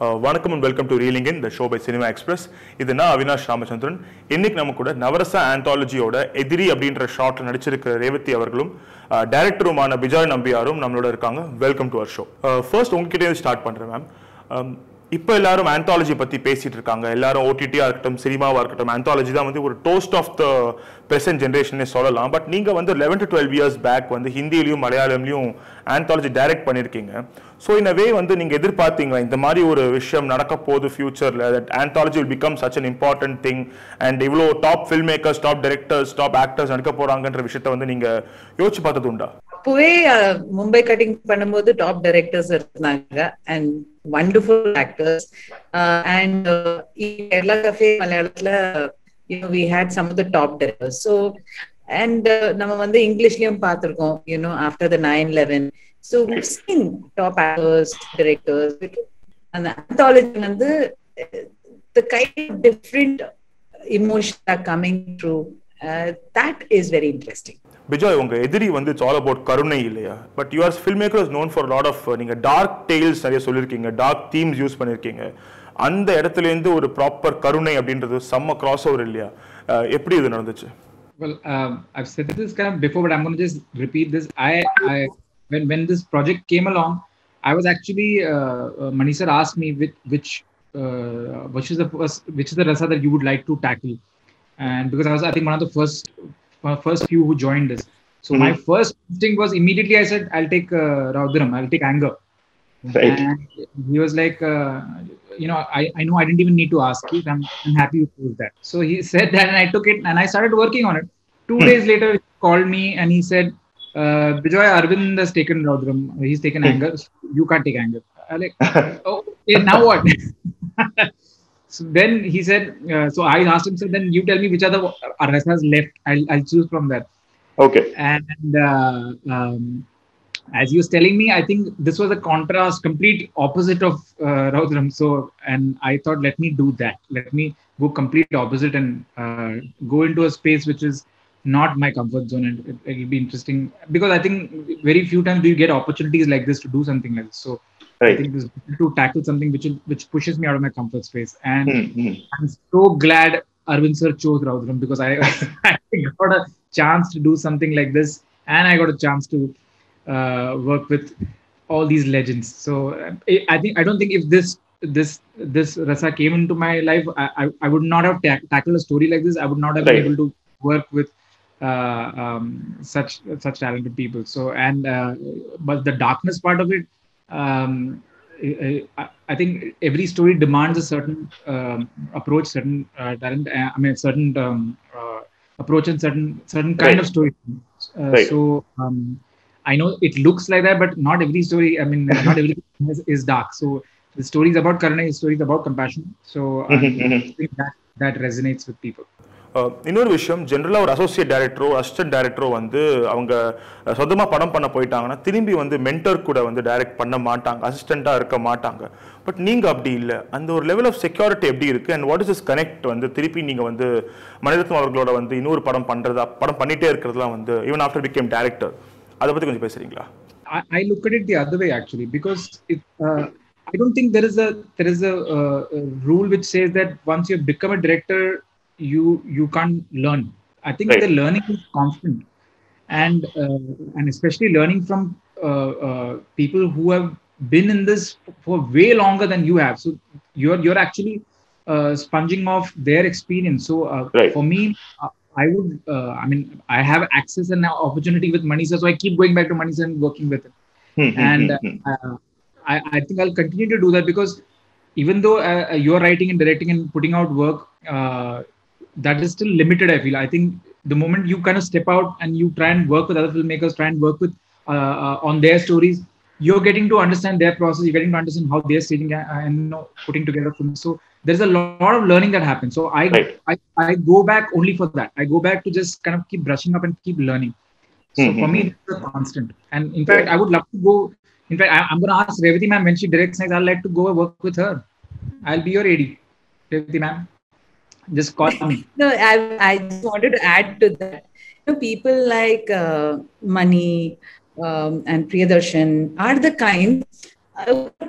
Vanakkam and welcome to Reeling In, the show by Cinema Express. This is Avinash Ramachandran. Inniki namakku Navarasa Anthology oda Edhiri abindra short la nadichirukra Revathi avargalum directorumana Bejoy Nambiarum nammaloda irukanga. Welcome to our show. First ungittey start pandren ma'am. இப்போ எல்லாரும் ontology பத்தி பேசிட்டு இருக்காங்க. எல்லாரும் OTT ஆர்க்கட்டம், சினிமாவா இருக்கட்டும், ontology தான் வந்து ஒரு டோஸ்ட் ஆஃப் தி பிரசன்ட் ஜெனரேஷனே சொல்லலாம். பட் நீங்க வந்து 11 to 12 இயர்ஸ் பேக் வந்து ஹிந்தியிலயும் மலையாளம்லயும் ஆன்டாலஜி டைரக்ட் பண்ணிருக்கீங்க. சோ இன் a way வந்து நீங்க எதிர்பார்த்தீங்களா இந்த மாதிரி ஒரு விஷயம் நடக்க போகுது ஃபியூச்சர்ல, that anthology will become such an important thing and இவ்ளோ top film makers, top directors, top actors நடக்க போறாங்கன்ற விஷயத்தை வந்து நீங்க யோசிச்சு பார்த்ததுண்டா? அப்பவே மும்பை கட்டிங் பண்ணும்போது டாப் டைரக்டர்ஸ் இருந்தாங்க and wonderful actors and in Kerala Cafe Malayalatla we had some of the top directors. So and nama vanda English liyum paathirukom, after the 9/11, so we've seen top actors, directors, and the anthology vandu the kind of different emotions are coming through. That is very interesting. Bejoy, unga Edhiri vandu it's all about karunai illaya, but your filmmaker is known for a lot of ninga dark tales nariya solirkinga, dark themes use panirkinga. And edathile irundhu or proper karunai abindrathu some crossover illaya, eppadi idu nadanduchu? Well, I've said this kind of before, but I'm going to just repeat this. I when this project came along, I was actually Mani sir asked me which is the rasa that you would like to tackle, and because I was, I think, one of the first few who joined us. So my first thing was immediately I said I'll take Roudram, I'll take anger. Right. And he was like, I know I didn't even need to ask you. I'm happy you chose that. So he said that, and I took it and I started working on it. 2 days later he called me and he said, Bejoy, Arvind has taken Roudram. He's taken anger. So you can't take anger. I'm like, oh, okay, now what? So then he said, so I asked him, so then you tell me which are the rasas left, I'll choose from that. Okay. And as he was telling me, I think this was a contrast, complete opposite of Roudram. So, and I thought, let me do that, let me go complete opposite and go into a space which is not my comfort zone, and it will be interesting because I think very few times do you get opportunities like this to do something like this. So I think this is to tackle something which pushes me out of my comfort space, and I'm so glad Arvind sir chose Roudram because I got a chance to do something like this, and I got a chance to work with all these legends. So I don't think if this rasa came into my life, I would not have tackled a story like this. I would not have been able to work with such talented people. So and but the darkness part of it, I think every story demands a certain approach, certain talent, I mean certain approach and certain kind of story. So I know it looks like that, but not every story, I mean not everything is dark. So the story is about karunai, the story is about compassion. So I think that resonates with people. இன்னொரு விஷயம், ஜென்ரலாக ஒரு associate டைரக்டரோ assistant டைரக்டரோ வந்து அவங்க சொந்தமாக படம் பண்ண போயிட்டாங்கன்னா திரும்பி வந்து மென்டர் கூட வந்து டைரக்ட் பண்ண மாட்டாங்க, அசிஸ்டண்ட்டாக இருக்க மாட்டாங்க. பட் நீங்கள் அப்படி இல்லை, அந்த ஒரு லெவல் ஆஃப் செக்யூரிட்டி எப்படி இருக்குது, and what is is connect வந்து திருப்பி நீங்கள் வந்து மணிரத்னம் அவர்களோட வந்து இன்னொரு படம் பண்ணுறதா, படம் பண்ணிகிட்டே இருக்கிறதுலாம் வந்து ஈவன் ஆஃப்டர் பிகேம் டைரக்டர், அதை பற்றி கொஞ்சம் பேசுகிறீங்களா? I look at it the other way actually, because it, I don't think there is a rule which says that once you become a director, you can't learn. I think the learning is constant, and especially learning from people who have been in this for way longer than you have. So you're actually sponging off their experience. So for me, I would I mean I have access and opportunity with Mani sir, so I keep going back to Mani sir and working with him. And I think I'll continue to do that, because even though you're writing and directing and putting out work, that is still limited, I feel. I think the moment you kind of step out and you try and work with other filmmakers, try and work with on their stories, you're getting to understand their process, you're getting to understand how they're staging and putting together films. So there's a lot of learning that happens. So I go back only for that. I go back to just kind of keep brushing up and keep learning. So for me, it's a constant. And in fact, I would love to go. In fact, I'm going to ask Revathi ma'am when she directs next. I'd like to go work with her. I'll be your AD, Revathi ma'am. Just call me. No, I just wanted to add to that. People like Mani and Priyadarshan are the kind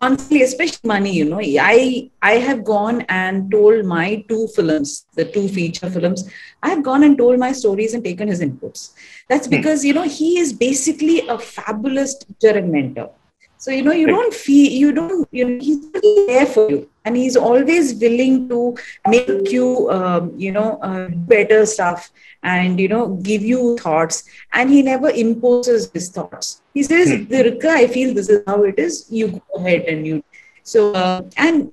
Honestly, especially Mani, you know, I have gone and told my two films, the two feature films, I have gone and told my stories and taken his inputs. That's because, you know, he is basically a fabulous teacher and mentor. So, you know, you don't feel, you know, he's there for you. And he's always willing to make you, better stuff and, you know, give you thoughts. And he never imposes his thoughts. He says, Durga, I feel this is how it is. You go ahead and you. So, and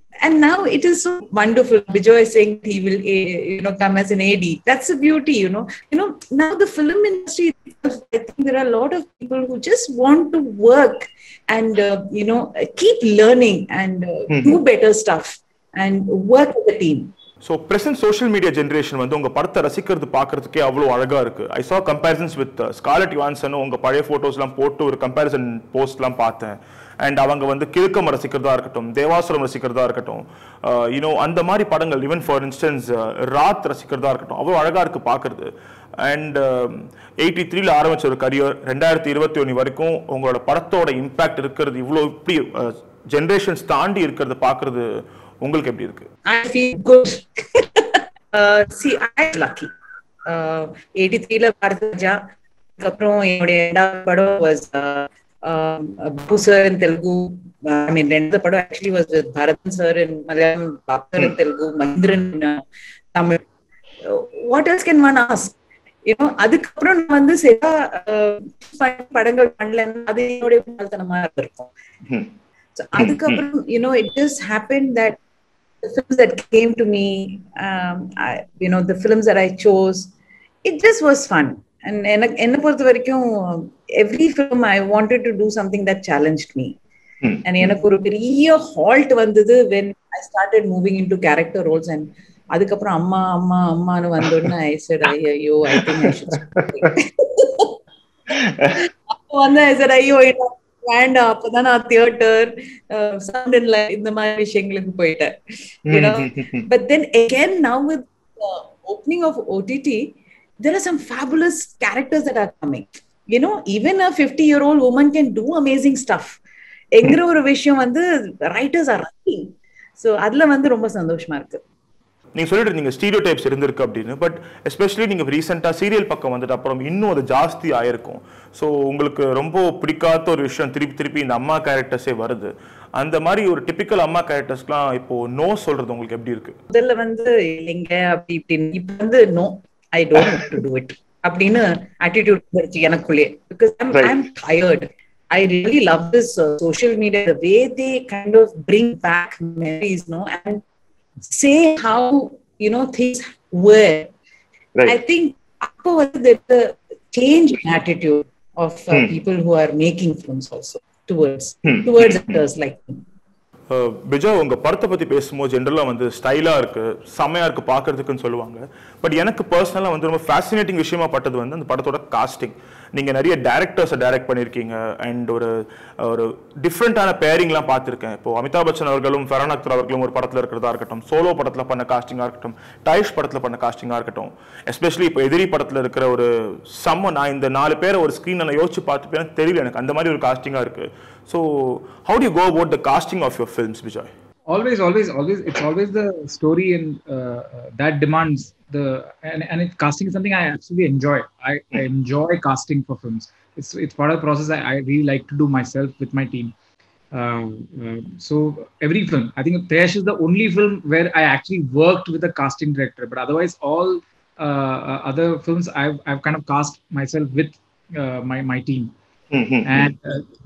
now it is so wonderful. Bejoy is saying he will, you know, come as an AD. That's the beauty, you know. You know, now the film industry, I think there are a lot of people who just want to work and, you know, keep learning and do better stuff and work with the team. So, present social media generation, I saw comparisons with Scarlett Johansson, photos, comparison posts. And you know, and the mari padangal, even for instance, Rath Rasikarda irukattum, avlo alaga irukku paakkuradhu. And 83 la aarambicha oru career 2021 varaikum ungala padathoda impact irukkuradhu ivlo ipdi generations taandi irukkuradhu paakkuradhu ungalku eppadi irukku? I feel good. See, I am lucky. 83 la Bharathan, appuram enoda endava padam was Babu sir in Telugu, I mean, the Padu actually was with Bharathan sir in Malayalam, Babu sir in Telugu, Mahindran in Tamil. What else can one ask? You know, adukapra vandu sela padangal pannalena adhe ode malthanama irukum. So adukapra, you know, it just happened that the films that came to me, you know, the films that I chose, it just was fun. And every film I wanted to do something that challenged me. And when I started moving into character roles and I said, yo, I think I should I said, yo, it stand up, theater, sounded like in the you know. But then again, now with the opening of OTT, there are some fabulous characters that are coming. You know, even a 50-year-old woman can do amazing stuff. Writers are running. So, adla vandu romba sandoshama irukku. You told me that stereotypes are but especially in recent serial, so, you characters. And the typical amma characters, no. I don't want to do it. Because I'm tired. I really love this social media, the way they kind of bring back memories, no, and say how, you know, things were. Right. I think there's a change in attitude of people who are making films also towards actors like me. Bejoy, you talk generally style and but personally, fascinating issue the casting. You have directors direct and different pairing. Amitabh Bachchan, Farhan Akhtar, solo casting, Taish casting. Especially Edhiri, someone in the 4 pair over screen and casting. So, how do you go about the casting of your films, Vijay? Always. It's always the story and that demands the and casting is something I absolutely enjoy. I enjoy casting for films. It's part of the process I really like to do myself with my team. So every film, I think Tesh is the only film where I actually worked with a casting director. But otherwise, all other films I've kind of cast myself with my team. And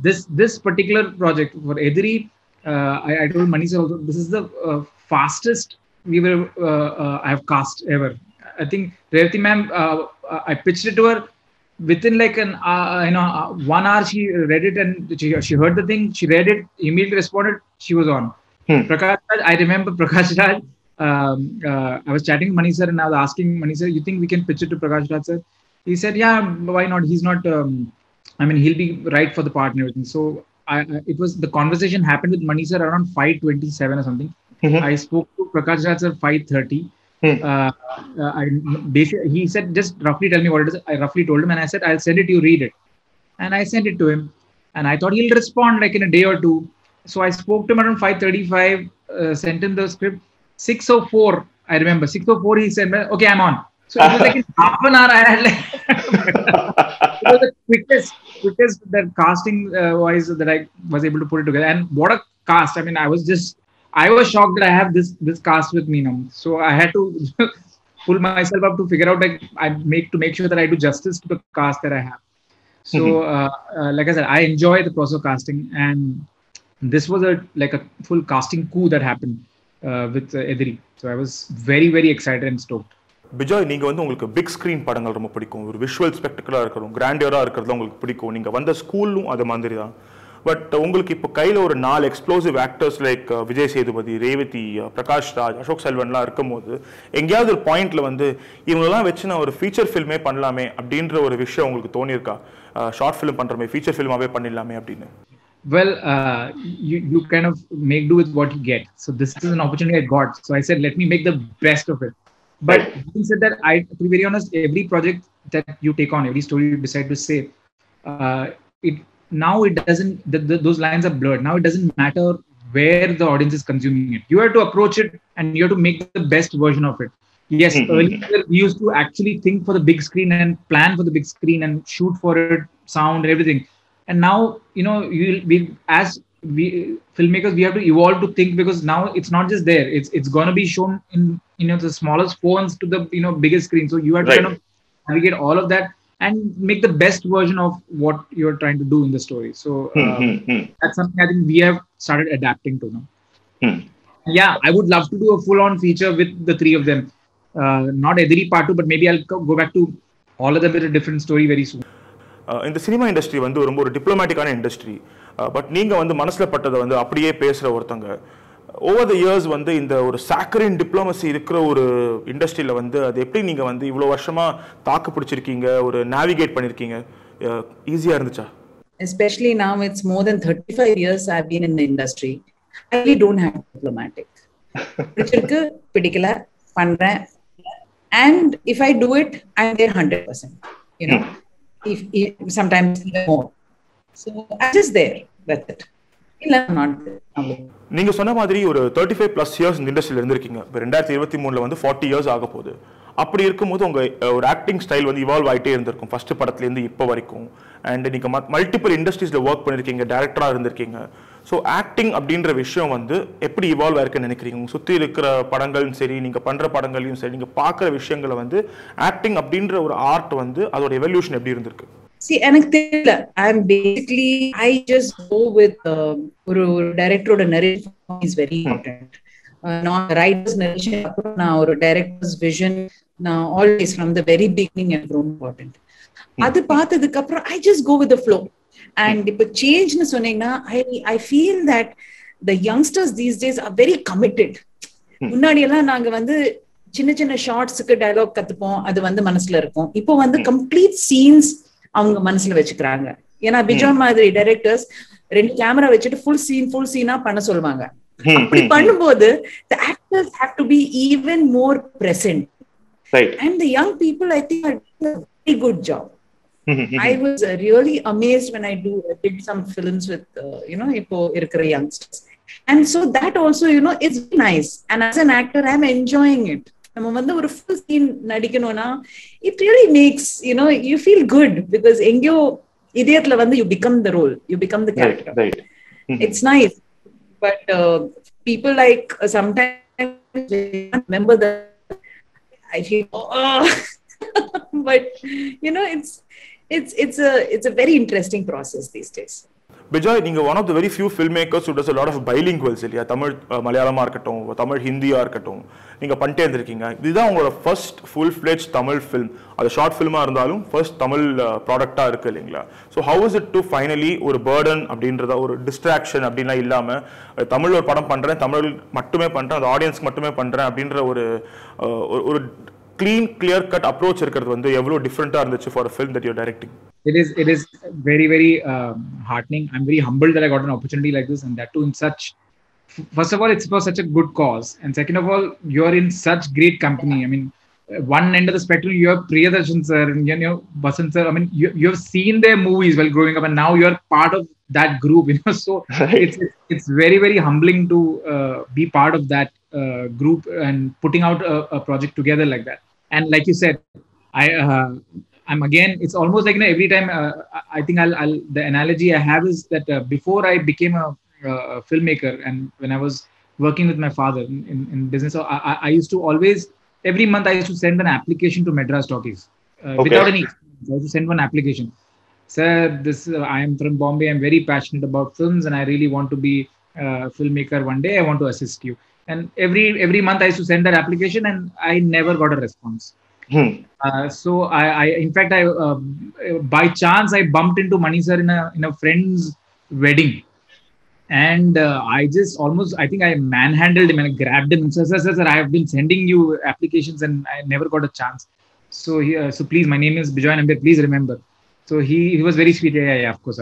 this particular project for Edhiri, I told Mani sir also, this is the fastest I have cast ever. I think Revathi ma'am, I pitched it to her within like an 1 hour. She read it and she heard the thing. She read it, immediately responded. She was on. Prakash Raj, I remember Prakash Raj. I was chatting with Mani sir and I was asking Mani sir, you think we can pitch it to Prakash Raj sir? He said, yeah, why not? He's not. I mean, he'll be right for the part and everything. So the conversation happened with Mani sir around 5:27 or something. I spoke to Prakash Raj sir 5:30. He said, just roughly tell me what it is. I roughly told him and I said, I'll send it, you read it. And I sent it to him. And I thought he'll respond like in a day or two. So I spoke to him around 5:35, sent him the script. 6:04, I remember. 6:04, he said, okay, I'm on. So it was like in half an hour, I had like... it was the quickest that casting-wise that I was able to put it together. And what a cast. I mean, I was shocked that I have this cast with me now. So I had to pull myself up to figure out, like, to make sure that I do justice to the cast that I have. So, like I said, I enjoy the process of casting. And this was like a full casting coup that happened with Edhiri. So I was very, very excited and stoked. Bejoy, you have a big screen, a visual spectacular, grandeur, you school. But you have 4 explosive actors like Vijay Sethupathi, Revathi, Prakash Raj, Ashok Selvan. At a point, you have done a feature film, you have done a short film, feature film. Well, you kind of make do with what you get. So this is an opportunity I got. So I said, let me make the best of it. But having said that, to be very honest, every project that you take on, every story you decide to say, those lines are blurred. Now it doesn't matter where the audience is consuming it. You have to approach it and you have to make the best version of it. Yes, earlier we used to actually think for the big screen and plan for the big screen and shoot for it, sound and everything. And now, you know, as filmmakers, we have to evolve to think, because now it's not just there. It's going to be shown in, you know, the smallest phones to the, you know, biggest screen. So you have to kind of navigate all of that and make the best version of what you're trying to do in the story. So that's something I think we have started adapting to now. Yeah, I would love to do a full-on feature with the 3 of them. Not Edhiri Part 2, but maybe I'll go back to all of them with a different story very soon. In the cinema industry, it's a diplomatic industry. But you are talking. Over the years, in the saccharine diplomacy industry, how do you navigate? Easier? Especially now, it's more than 35 years I've been in the industry. I really don't have diplomatic. Particular, and if I do it, I'm there 100%. You know. If sometimes even more. So I'm just there. That's it. I'm not there. You said that you are 35 plus years in the industry. You are 40 years old. Your acting style evolved in the first part. And you work in multiple industries. You work as a director. So acting evolve. See, I'm basically, I just go with director narration is very important. Writer's narration, director's vision, always from the very beginning is very important. Other part of the kapra, I just go with the flow. And if change na sonenga, I feel that the youngsters these days are very committed. Unnadi ella naanga vandu chinna chinna shots ku dialogue kathupom adu vandu manasula irukum. Ipo vandu complete scenes avanga manasula vechukranga. Yena Bejoy madri directors rendu camera vechittu full scene ah panna solvaanga. Appadi pannumbodhu the actors have to be even more present. Right. And the young people, I think, are doing a very good job. I was really amazed when I did some films with, youngsters. And so that also, you know, it's nice. And as an actor, I'm enjoying it. It really makes, you know, you feel good because you become the role, you become the character. Right. It's nice. But people like sometimes remember that I feel, oh. But, you know, it's a very interesting process these days. Bejoy, you are one of the very few filmmakers who does a lot of bilinguals. Tamil, Malayalam, Tamil, Hindi. You are this is your first full-fledged Tamil film. That's a short film, first Tamil product. So how is it to finally a burden, a distraction, Tamil or padam Tamil mattume pandra, the audience mattume pandra, clean, clear-cut approach different for a film that you're directing? It is very, very heartening. I'm very humbled that I got an opportunity like this, and that too in such... First of all, it's for such a good cause. And second of all, you're in such great company. I mean, one end of the spectrum, you have Priyadarshan sir and Basant sir. I mean, you have seen their movies while growing up, and now you're part of that group. So it's very, very humbling to be part of that group and putting out a project together like that. And like you said, I'm again. It's almost like every time. I think the analogy I have is that before I became a filmmaker, and when I was working with my father in business, so I used to always. Every month I used to send an application to Madras Talkies without any experience. I used to send one application. Sir, I am from Bombay. I'm very passionate about films and I really want to be a filmmaker one day. I want to assist you. And every month I used to send that application and I never got a response. So in fact, by chance, I bumped into Mani sir in a friend's wedding. And I just I think I manhandled him and I grabbed him and said, sir, I have been sending you applications and I never got a chance. So so please, my name is Bejoy Nambiar, please remember. So he was very sweet. Yeah, of course.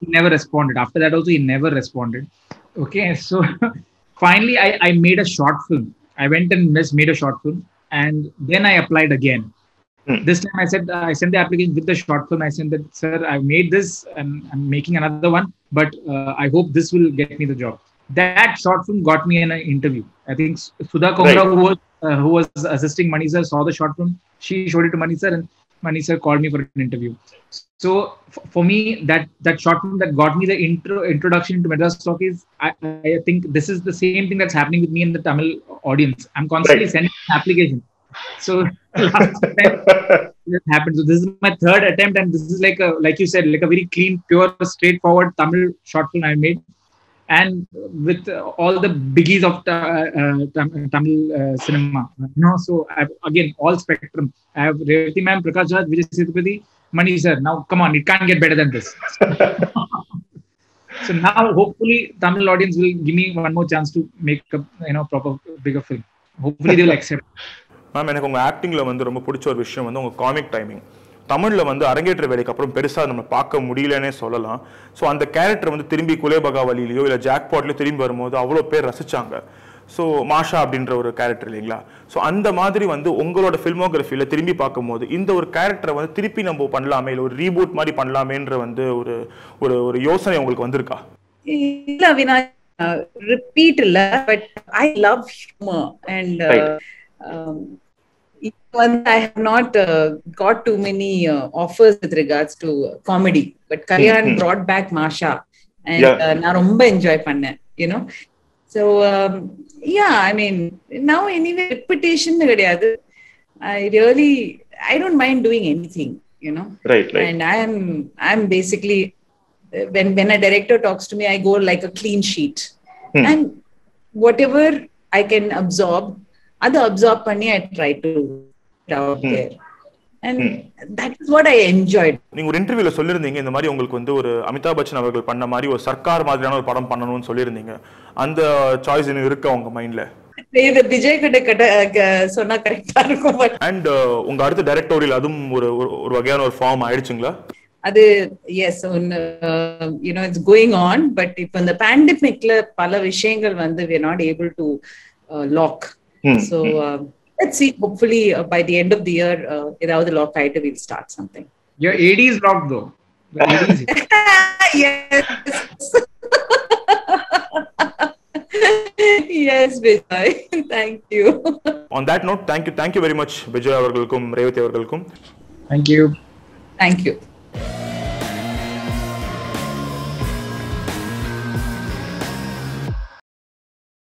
He never responded. After that also, he never responded. Okay, so finally I made a short film. I went and just made a short film and then I applied again. This time I said, I sent the application with the short film. I said that, sir, I've made this and I'm making another one, but I hope this will get me the job. That short film got me an interview. I think Sudha Kongra, who was assisting Mani sir, saw the short film. She showed it to Mani sir and Mani sir called me for an interview. So for me, that short film that got me the introduction to Madras Talkies, I think this is the same thing that's happening with me in the Tamil audience. I'm constantly sending an application. So last time this happened. So this is my third attempt, and this is like you said, like a very clean, pure, straightforward Tamil short film I made, and with all the biggies of Tamil cinema. So I've, again, all spectrum. I have Revathi ma'am, Prakash Raj, Vijay Sethupathi, Mani sir. Now come on, it can't get better than this. So now hopefully Tamil audience will give me one more chance to make a proper bigger film. Hopefully they will accept. Ma'am, எனக்கு உங்கள் ஆக்டிங்கில் ரொம்ப பிடிச்ச ஒரு விஷயம் உங்கள் comic timing தமிழில் அரங்கேற்ற வேலைக்கு அப்புறம் பெருசாக நம்ம பார்க்க முடியலன்னே சொல்லலாம். ஸோ அந்த கேரக்டர் திரும்பி குலேபகாவலியிலையோ இல்லை ஜாக்பாட்லையோ திரும்பி வரும்போது அவ்வளோ பேர் ரசித்தாங்க. ஸோ மாஷா அப்படின்ற ஒரு கேரக்டர் இல்லைங்களா? ஸோ அந்த மாதிரி உங்களோட ஃபில்மோகிராஃபியில் திரும்பி பார்க்கும்போது இந்த ஒரு கேரக்டரை திருப்பி நம்ம பண்ணலாமே, இல்லை ஒரு ரீபூட் மாதிரி பண்ணலாமேன்ற ஒரு ஒரு யோசனை உங்களுக்கு வந்திருக்கா? இல்லை விநாயக், ரிப்பீட் இல்லை, but I love humour and even I have not got too many offers with regards to comedy, but Kalyan brought back Masha, and na romba enjoy panna, So yeah, I mean now anyway reputation kadiyadu. I don't mind doing anything, And I'm basically when a director talks to me, I go like a clean sheet, and whatever I can absorb. Other absorb panni I try to get out there, and that is what I enjoyed. நீங்க ஒரு இன்டர்வியூல சொல்லிருந்தீங்க இந்த மாதிரி உங்களுக்கு ஒரு அமிதாப் பச்சன் அவர்கள் பண்ண மாதிரி ஒரு சர்க்கார் மாதிரியான ஒரு படம் பண்ணணும்னு சொல்லிருந்தீங்க. அந்த சாய்ஸ் இன்னும் இருக்கா உங்க மைண்ட்ல? இது விஜய் கிட்ட சொன்னா கரெக்டா இருக்கும். And உங்க அடுத்த டைரக்டோரியல் அதுவும் ஒரு ஒரு வகையான ஒரு ஃபார்ம் ஆயிடுச்சுங்களா? அது S, it's going on, but இப்ப இந்த pandemicல பல விஷயங்கள் we are not able to lock. So let's see, hopefully by the end of the year edavadhu lock aayittu we'll start something. Your AD is locked though. Yes. Yes, Bejoy, thank you. On that note, thank you very much Bejoy avargalukkum Revathi avargalukkum. Thank you.